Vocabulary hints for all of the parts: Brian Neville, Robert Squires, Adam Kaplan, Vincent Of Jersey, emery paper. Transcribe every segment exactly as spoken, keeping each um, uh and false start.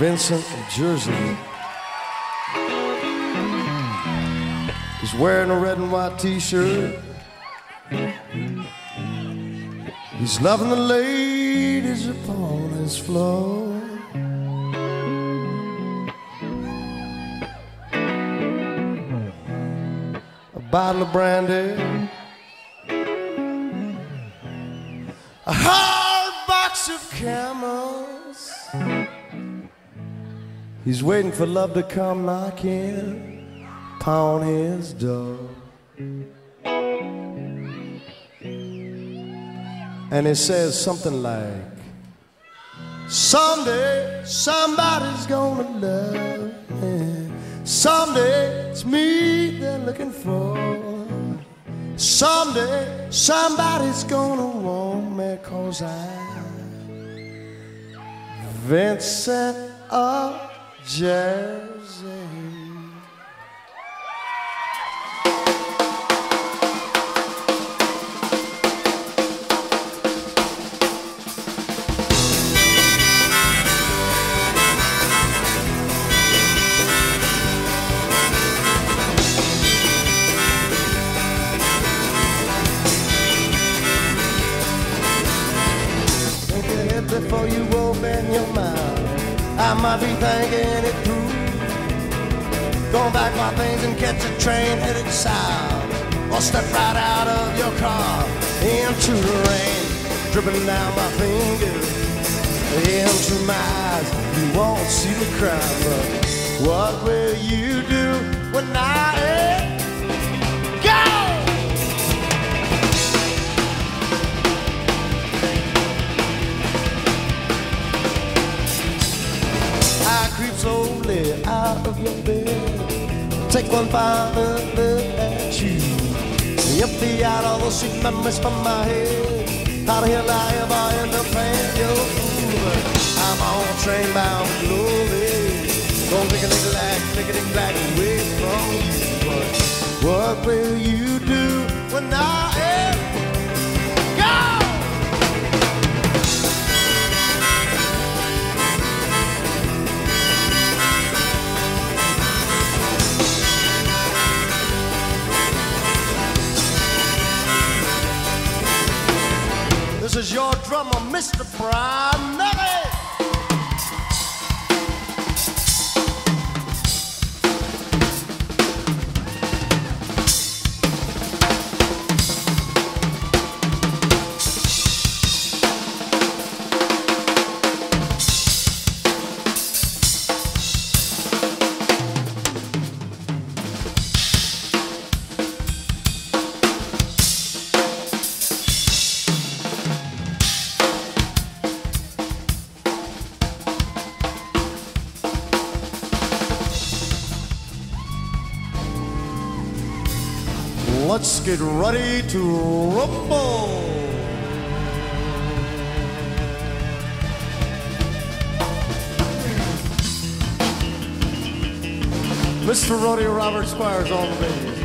Vincent of Jersey is wearing a red and white t-shirt. He's loving the ladies upon his floor. A bottle of brandy, a hard box of Camels. He's waiting for love to come knock in upon his door. And he says something like, someday somebody's gonna love me. Someday it's me they're looking for. Someday somebody's gonna want me, 'cause I'm Vincent of Jersey. Before you open your mouth, I might be thinking it through. Go back my things and catch a train headed south, or step right out of your car into the rain dripping down my fingers, into my eyes. You won't see me cry, but what will you do when I am gone? Slowly out of your bed, take one final look at you. Empty out all those sweet memories from my head. How the hell I ever end up playing your fool? I'm on a train bound for glory, gonna take a little black, take a little black away from you. But what will you do when I am? This is your drummer, Mister Brian Neville. Let's get ready to rumble. Mister Rodeo Robert Squires on the bass.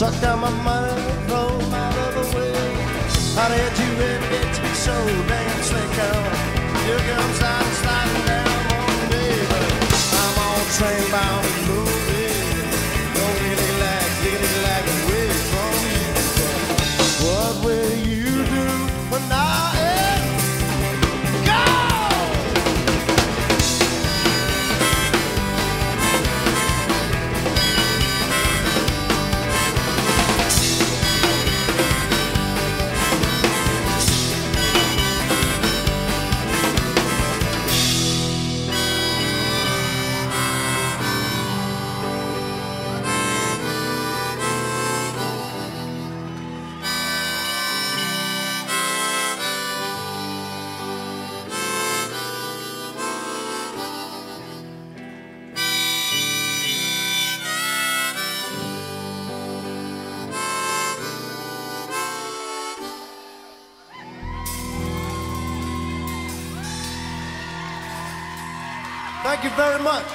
Suck down my mind, throw my love away. How did you ever get to be so damn slick, girl? Thank you very much.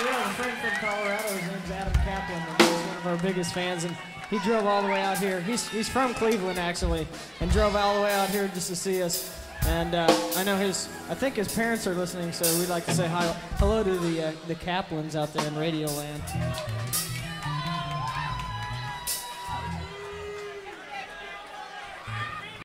Yeah, a friend from Colorado, his name's Adam Kaplan, and he's one of our biggest fans, and he drove all the way out here. He's, he's from Cleveland, actually, and drove all the way out here just to see us. And uh, I know his, I think his parents are listening, so we'd like to say hi, hello to the, uh, the Kaplans out there in Radio Land.